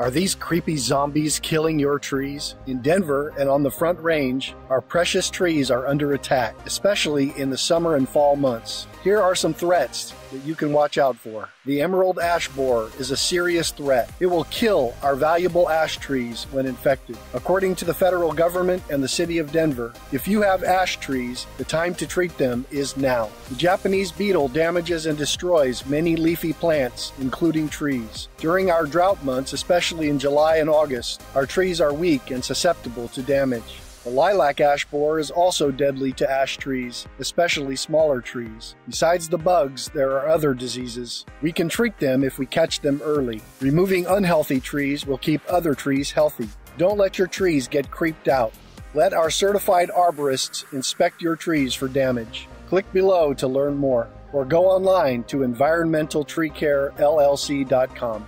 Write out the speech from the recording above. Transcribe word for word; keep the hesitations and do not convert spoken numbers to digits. Are these creepy zombies killing your trees? In Denver and on the Front Range, our precious trees are under attack, especially in the summer and fall months. Here are some threats that you can watch out for. The Emerald Ash Borer is a serious threat. It will kill our valuable ash trees when infected. According to the federal government and the city of Denver, if you have ash trees, the time to treat them is now. The Japanese beetle damages and destroys many leafy plants, including trees. During our drought months, especially in July and August, our trees are weak and susceptible to damage. The lilac-ash borer is also deadly to ash trees, especially smaller trees. Besides the bugs, there are other diseases. We can treat them if we catch them early. Removing unhealthy trees will keep other trees healthy. Don't let your trees get creeped out. Let our certified arborists inspect your trees for damage. Click below to learn more, or go online to environmental tree care L L C dot com.